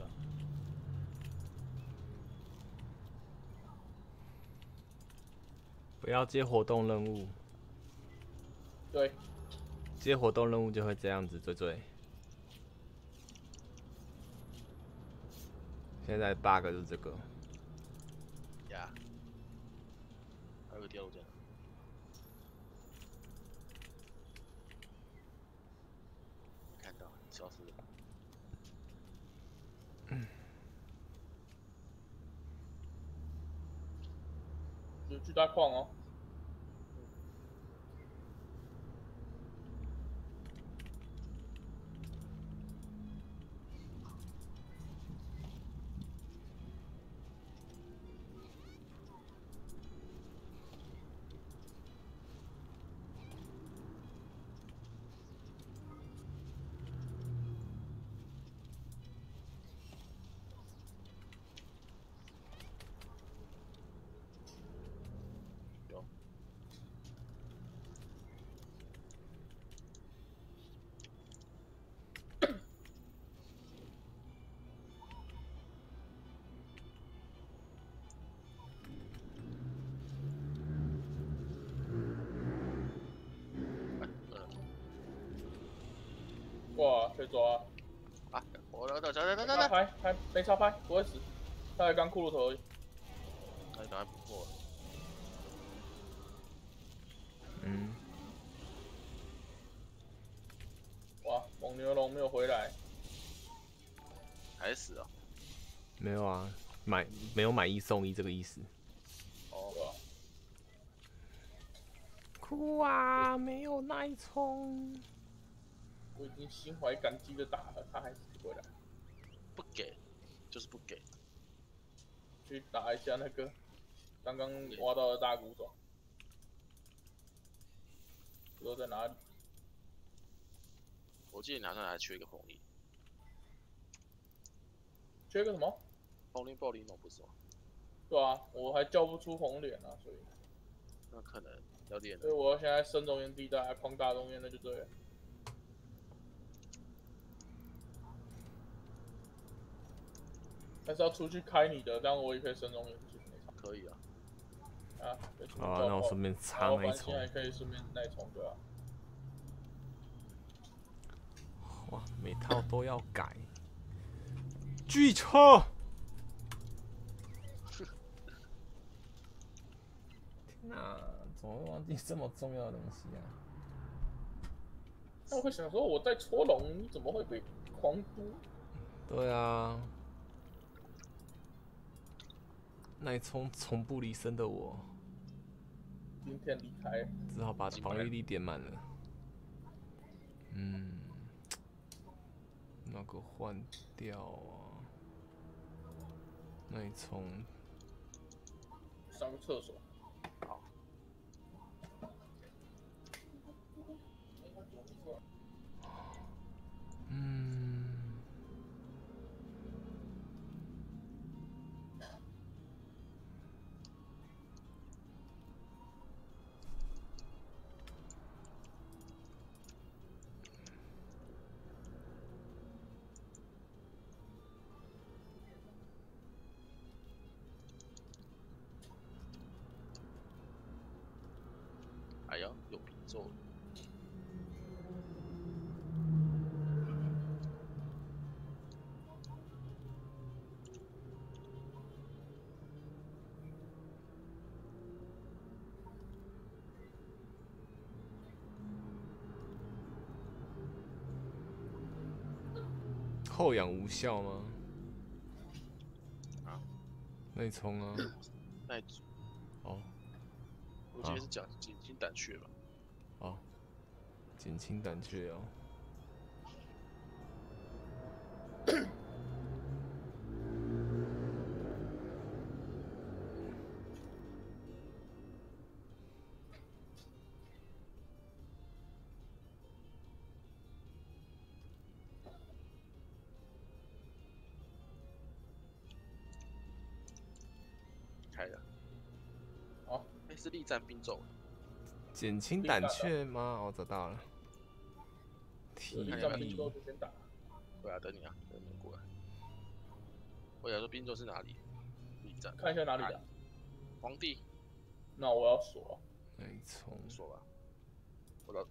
了。不要接活动任务。对，接活动任务就会这样子，追。现在 bug 就是这个。呀，还有第二件。 消失了。有巨大矿哦。哇，可以抓啊！啊，我等，拍，没差拍，不会死，他才刚骷髅头而已。他打不破。嗯。哇，蒙牛龙没有回来，还死啊？没有啊，没有买一送一这个意思。哦。哭啊！没有耐冲。 我已经心怀感激的打了，他还是回来，不给，就是不给。去打一下那个刚刚挖到的大古董，不知道在哪里。我记得你好像还缺一个红利，缺个什么？红利暴力弄不是吗？对啊，我还叫不出红脸啊，所以那可能要练了。所以我现在深熔岩地带狂打熔岩，那就对了。 还是要出去开你的，但我也可以深熔岩去。可以啊。啊，哦，那我顺便插那一重。还可以顺便那一重对吧？哇，每套都要改。巨臭！天哪，怎么会忘记这么重要的东西啊？那我会想说，我在搓龙，你怎么会被狂嘟？对啊。 那从不离身的我，今天离开，只好把防御力点满了。嗯，那个换掉啊，那一冲，上个厕所。好。嗯。 做后仰无效吗？啊，内冲啊，内阻哦，我今天是讲减轻胆怯吧。 哦，减轻胆怯哦。开了。哦，那是力战并重。 减轻胆怯吗？我找到了。体力。对啊，等你啊，等你过来。我想说滨州是哪里？驿站。看一下哪里的、啊。皇帝。那我要锁。没错。锁吧。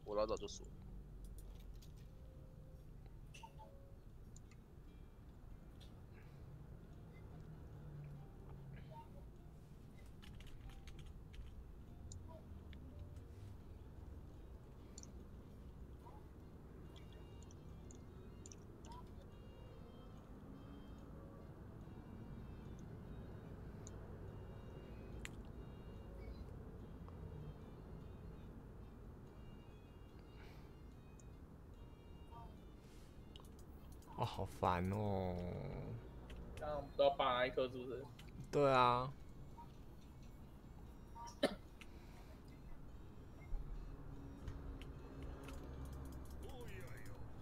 我老早就锁。 哦，好烦哦！刚刚我们都要拔一颗，是不是？对啊。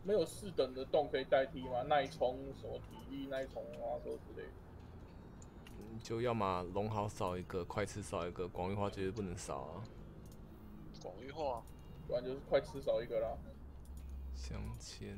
没有四等的洞可以代替吗？耐冲什么体力耐冲啊，什么之类的。就要么龙豪少一个，快吃少一个，广域化绝对不能少啊。广域化，不然就是快吃少一个啦。镶嵌。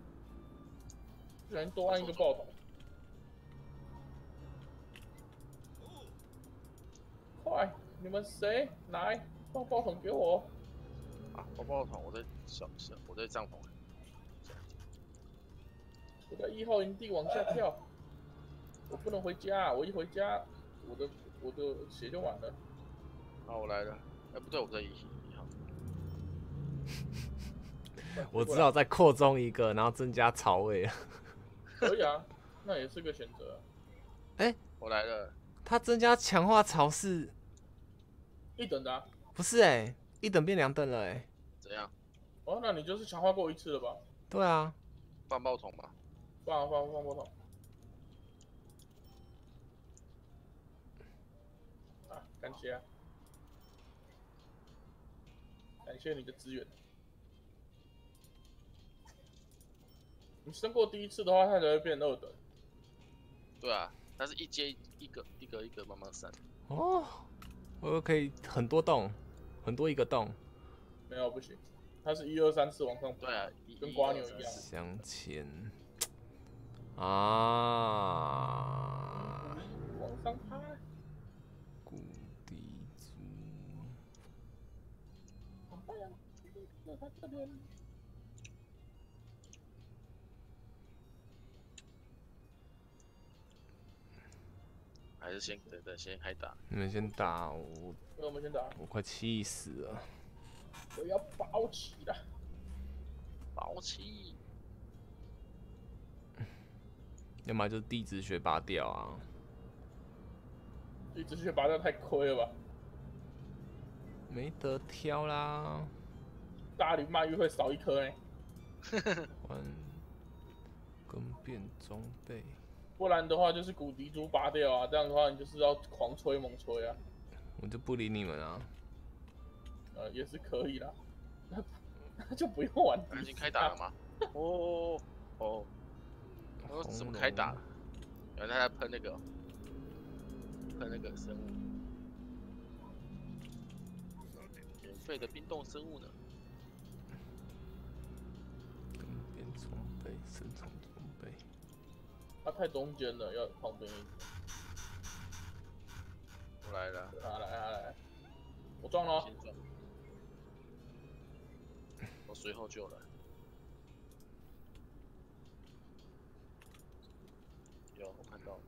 居然多按一个爆头，快！你们谁来放爆筒给我？啊，放爆筒！我在帐篷。我在一号营地往下跳，我不能回家，我一回家，我的血就完了。好，我来了。哎，不对，我在一号。我只好再扩充一个，然后增加槽位。 可以啊，那也是个选择、啊。哎、欸，我来了。它增加强化槽是一等的、啊，不是哎、欸，一等变两等了哎、欸。怎样？哦，那你就是强化过一次了吧？对啊。放爆筒吧。放爆筒。啊，感谢啊，感谢你的支援。 你升过第一次的话，它才会变二等。对啊，它是一阶一个慢慢升。哦，我可以很多洞，很多一个洞。没有不行，它是1、2、3、4往上。对啊，跟瓜牛一样。镶嵌。啊。往上爬。骨笛珠。好棒呀！就它这边。 还是先等，先开打。你们先打我。对，我们先打。我快气死了。我要爆气了。爆气。要么就地质学拔掉啊。地质学拔掉太亏了吧？没得挑啦。大驴鳗鱼会少一颗哎、欸。玩更变装备。 不然的话就是骨笛珠拔掉啊，这样的话你就是要狂吹猛吹啊。我就不理你们啊。也是可以啦。那就不用玩。已经开打了吗？哦。我说怎么开打？原来他在喷那个，生物。免费的冰冻生物呢？更变装备，生产装备。 他太中间了，要旁边一点。我来了，他来，我撞了、哦，我随后就来。有，我看到了。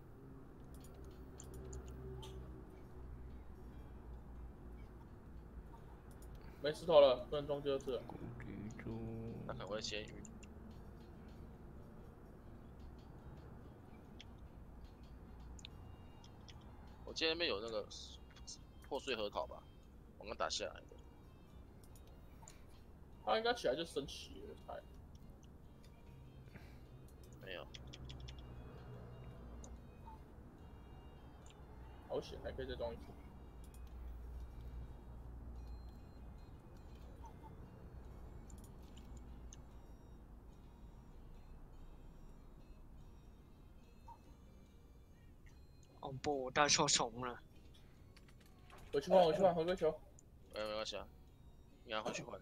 没石头了，不能撞第二次。那可能会先晕。 我今天没有那个破碎核桃吧，我刚打下来的。他应该起来就生气了，才没有。好险，还可以再装一次。 哦不，我带错虫了。我去换，我去换回个球。哎，没关系啊，你拿回去换。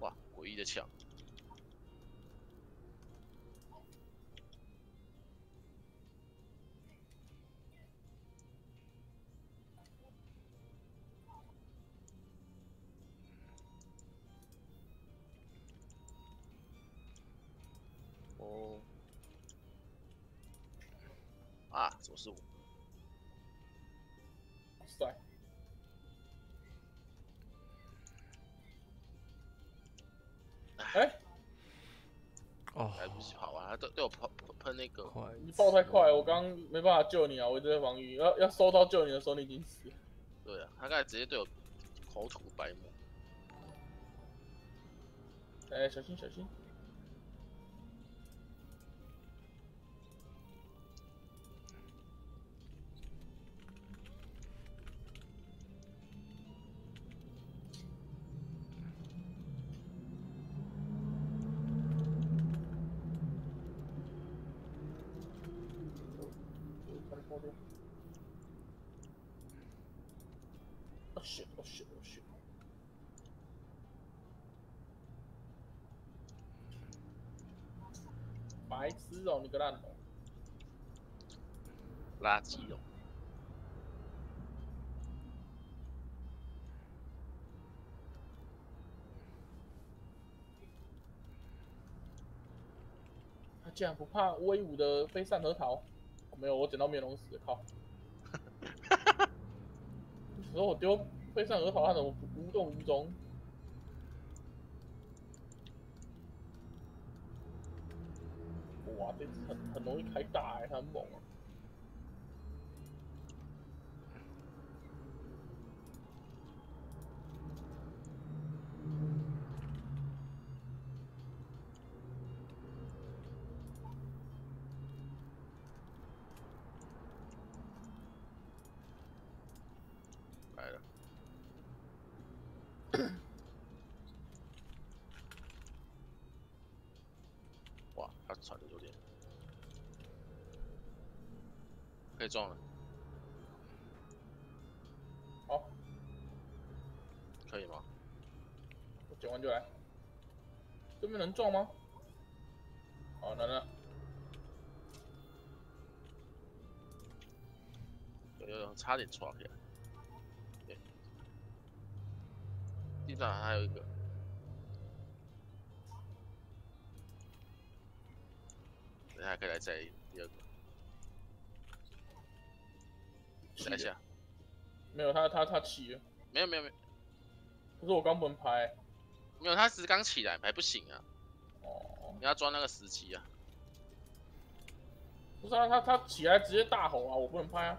哇，诡异的抢！啊！怎么是我？帅！哎！哦，来不及跑啊！对我喷那个，你爆太快，我刚刚没办法救你啊！我一直在防御，要收到救你的时候你已经死了。对啊，他刚才直接对我口吐白沫。哎，小心小心！ Oh shit.白痴哦，你个烂头！垃圾哦！他竟然不怕威武的飞散而逃！没有，我捡到面龙石，靠！ 然后我丢背上额头，他怎么无动于衷？哇，这次很容易开大哎，他很猛啊！哇，他传的有点，可以撞了。好，可以吗？我捡完就来。这边能撞吗？好，能了。有，差点撞开。 地上还有一个，等下可以来再第二个，再下，没有他起了，没有，可是我刚不能拍，没有他只是刚起来，还不行啊，哦，你要装那个时机啊，不是啊，他起来直接大吼啊，我不能拍啊。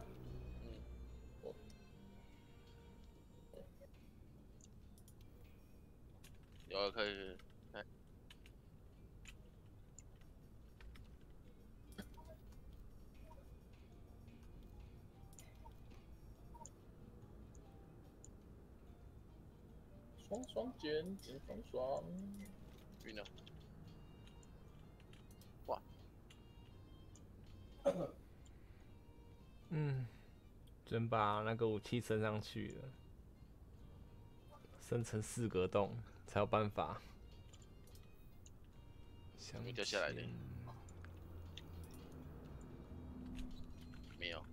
有可以，哎，双双捡，双双，晕了，哇，嗯，准把那个武器升上去了，升成四格洞。 才有办法。想掉下来的没有，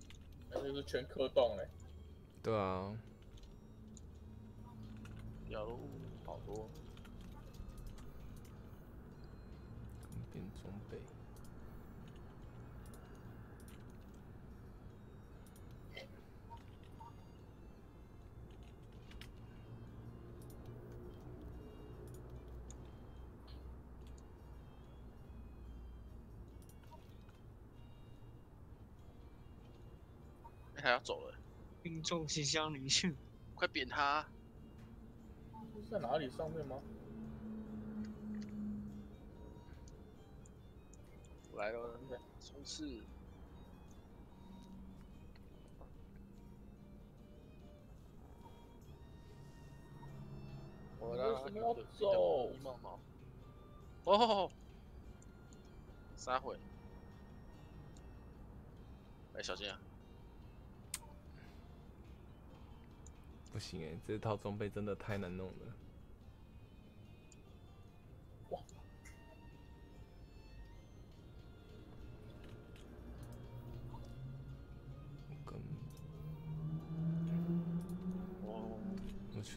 那就是全磕洞嘞。对啊，有好多。变装备。他要走了，命中即将离去，快扁他！在哪里？上面吗？来了，冲刺！我让他要走。哦，杀回！哎，小心啊！不行哎、欸，这套装备真的太难弄了。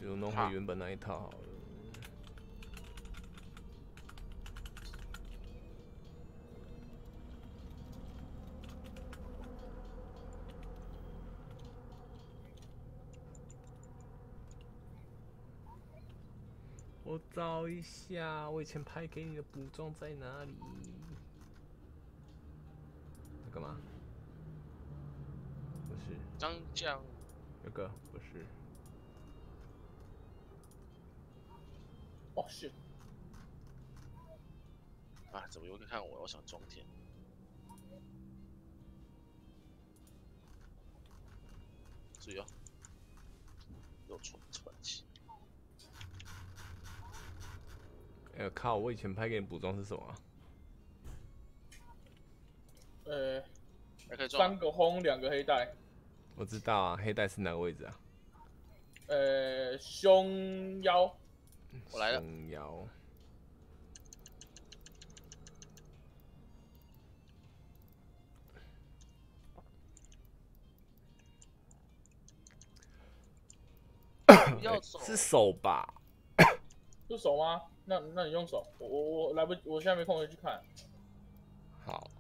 就弄回原本那一套好了。我找一下，我以前拍给你的补妆在哪里？在干嘛？不是。张江。那个不是。 哦，是。啊，怎么有人看我？我想装填。注意哦，又喘气。哎、欸、靠！我以前拍给你补妆是什么、啊？3个红，2个黑带。我知道啊，黑带是哪个位置啊？胸腰。 我来了。不要手是手吧？是手吗？那你用手，我来不，我现在没空回去看。好，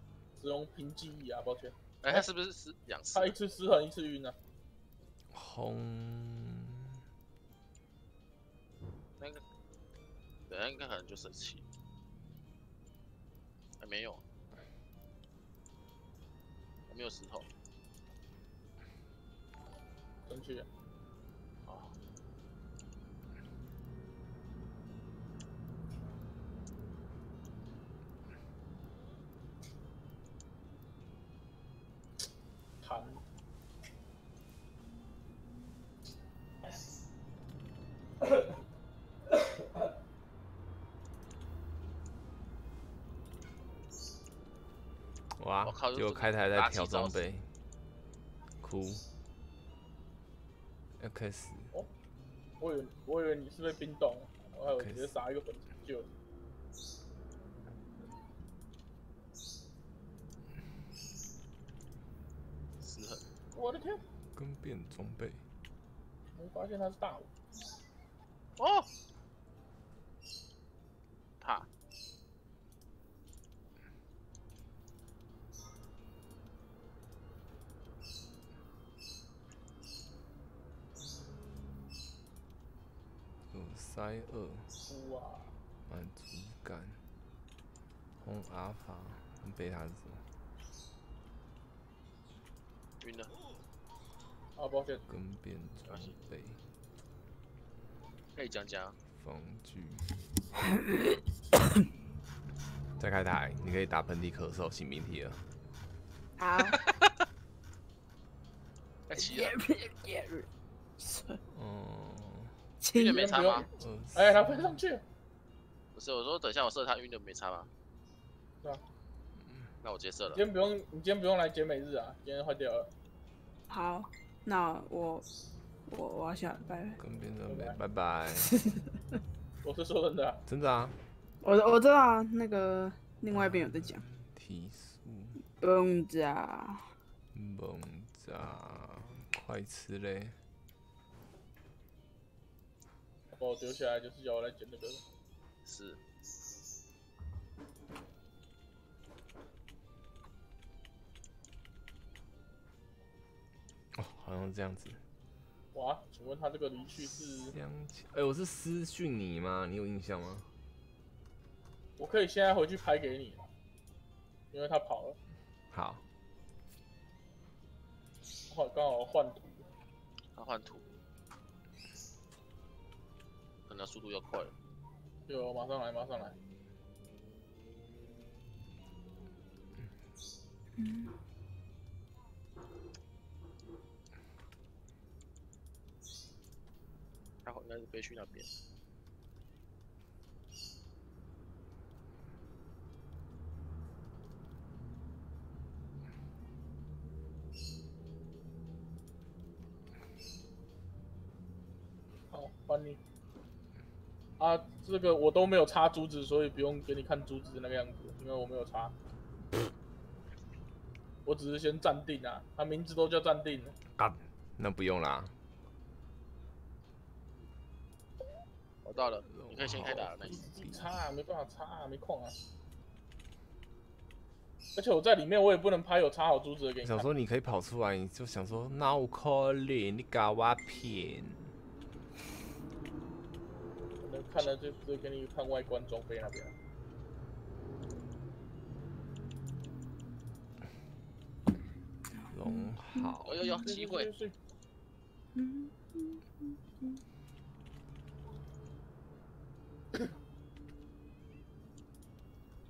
只用凭记忆啊，抱歉。哎、欸，他是不是2次？他1次失衡，1次晕啊。轰。 等下应该可能就生气，还没有，还没有石头，生气，啊，弹。 哇！就开台在调装备，哭。要开始。哦，我以为你是被冰冻，我直接杀一个粉就。失衡。我的天！更变装备。我发现他是大我。哦。怕。 2，满足感，红阿尔法，贝塔是什么？晕了。啊，抱歉。跟变装备。可以讲讲。防具。再开台，你可以打喷嚏、咳嗽、擤鼻涕了。好。太奇了。嗯。 晕的没差吗？哎，他飞上去。不是，我说等一下我射他晕的没差吗？对啊。那我直接射了。你今天不用来捡每日啊，今天坏掉了。好，那我要下，拜拜。跟别人拜拜。我是说真的。真的啊。我知道啊，那个另外一边有在讲。提速。蹦炸。蹦炸，快吃嘞！ 把我丢下来就是要我来捡那个。是。哦，好像是这样子。哇，请问他这个离去是？哎，我是私讯你吗？你有印象吗？我可以现在回去拍给你，因为他跑了。好。刚好换图。他换图。 可能速度要快了，有，马上来，马上来。还好应该是飞去那边。 帮你啊，这个我都没有插珠子，所以不用给你看珠子那个样子，因为我没有插。我只是先暂定啊，他名字都叫暂定。啊，那不用啦。我到了，你可以先开打了。插啊，没办法插啊，没空啊。而且我在里面，我也不能拍有插好珠子的给你。想说你可以跑出来，你就想说，No calling， 你搞我骗。 看了就是给你看外观装备那边。龙好，有有机会。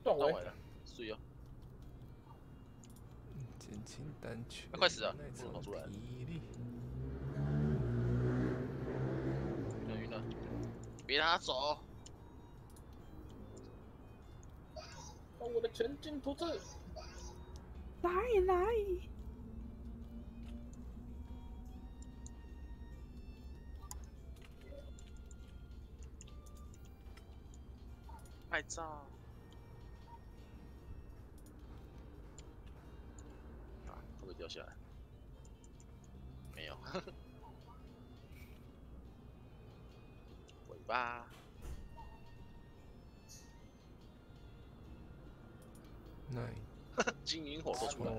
断尾了，水哦。减轻单曲。快死了，不能跑出来。 别拿走！把我的前进图纸！来来！拍照！啊，会不会掉下来？没有。吧，那金银火都出来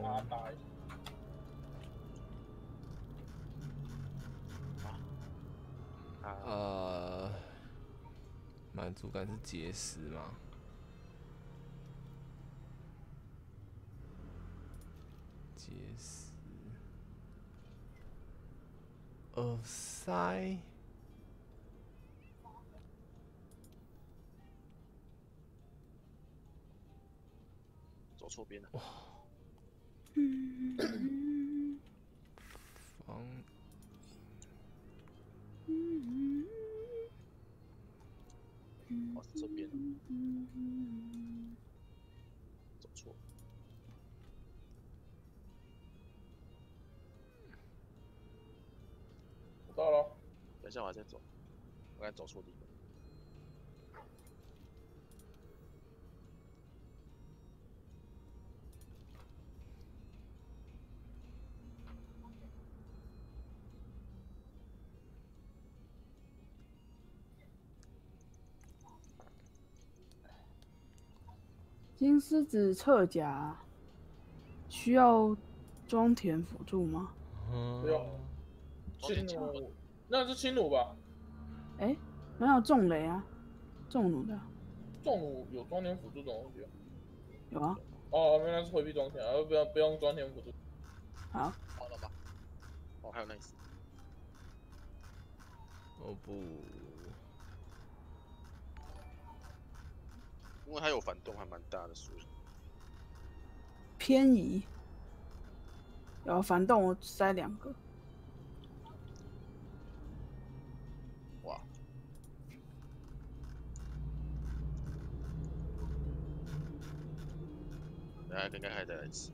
了。满足感是结石吗？结石，耳塞。 错边了。防疫。哦，这边了。走错。我到了，等一下我还在走，我刚才走错地方。 金狮子侧甲需要装填辅助吗？不用。轻弩，那是轻弩吧？哎、欸，没有重雷啊，重弩的。重弩有装填辅助这种东西？有啊。哦，原来是回避装填，而不用装填辅助。好。好了吧。哦，还有那一次。哦不。 因为它有反动，还蛮大的，所以偏移。有反动，我塞两个。哇！来，刚刚还在一起。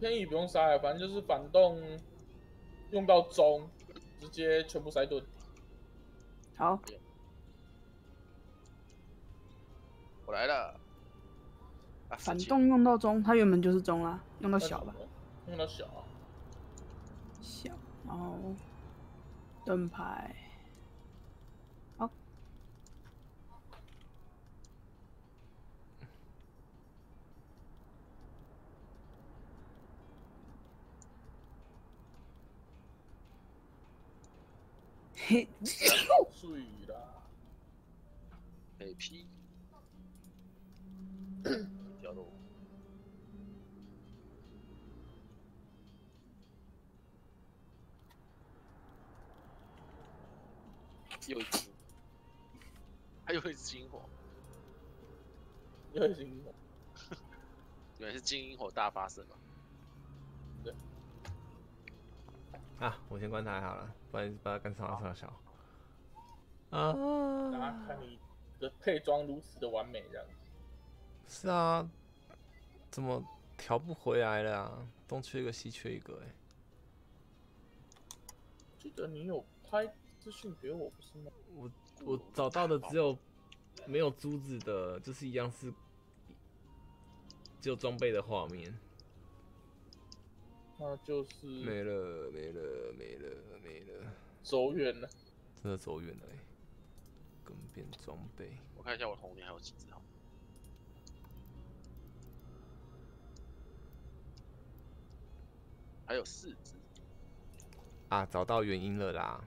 偏移不用塞，反正就是反动用到中，直接全部塞盾。好。 我来了，啊、反动用到中，它原本就是中啦，用到小吧，用到小，小，然后盾牌，好，嘿，碎啦，被劈。 条路，又一只，还有一只金火，又一只金火，原来是金银火大发生嘛。啊！我先关台好了，不然把它干上上小。啊！大家看你的配装如此的完美，这样子。是啊，怎么调不回来了啊？东缺一个，西缺一个、欸，哎。记得你有拍资讯给我，不是吗？我找到的只有没有珠子的，就是一样是只有装备的画面。 那就是没了，没了，没了，没了，走远了，真的走远了哎、欸！更变装备，我看一下我红点还有几只好。还有4只。啊，找到原因了啦！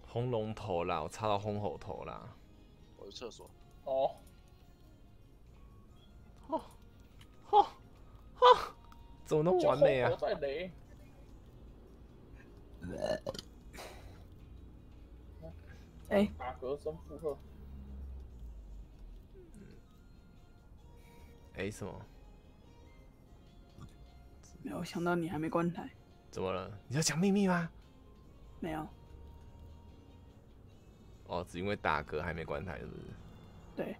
红龙头啦，我插到红猴头啦。我去厕所。哦。哦。哦。哦。 怎么那么完美啊！哎，打嗝声附和。哎，什么？没有想到你还没关台。怎么了？你要讲秘密吗？没有。哦，只因为打嗝还没关台，是不是？对。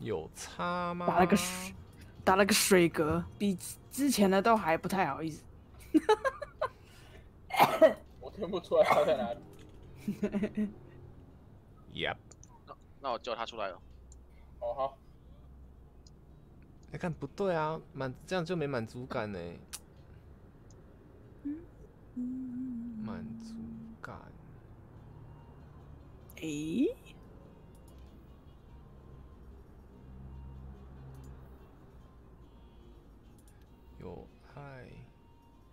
有差吗？打了个。 打了个水嗝，比之前的都还不太好意思。我听不出来他在哪里。Yep。那我叫他出来了。哦好。你看不对啊，这样就没满足感呢、欸。满足感。诶、欸？ 有爱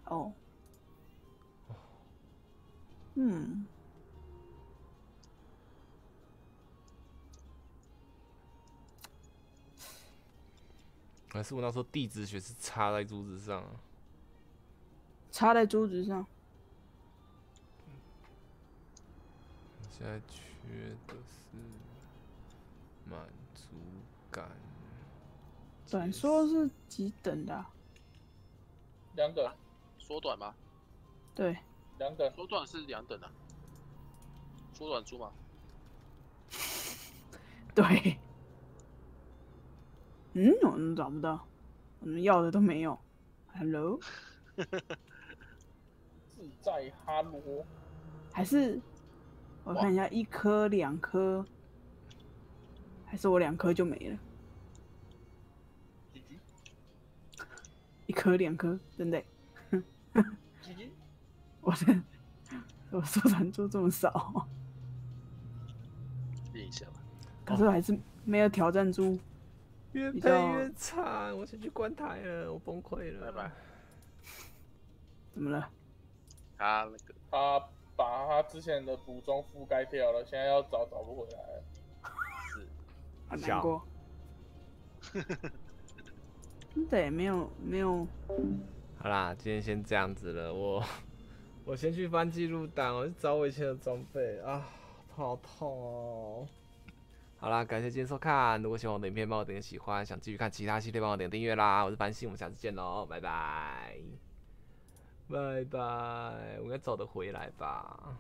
哦，嗯，还是我那时候地质学是插在珠子上、啊，插在珠子上。现在缺的是满足感。短缩是几等的、啊？ 2等，缩短吗？对，2等，缩短是2等的，缩短珠吗？对。嗯，我们找不到，我们要的都没有。Hello， 自在哈罗，还是我看一下，1颗、2颗，还是我2颗就没了。 1颗2颗，真的、欸。我收藏珠这么少，练一下吧。可是我还是没有挑战珠，越配越差。我先去关台了，我崩溃了。拜拜。怎么了？他把他之前的补妆覆盖掉了，现在要找不回来了。是，很难过。对，没有。好啦，今天先这样子了。我先去翻记录档，我去找我以前的装备啊，好痛哦。好啦，感谢今天收看。如果喜欢我的影片，帮我点个喜欢；想继续看其他系列，帮我点订阅啦。我是班信，我们下次见喽，拜拜，拜拜。我应该找得回来吧。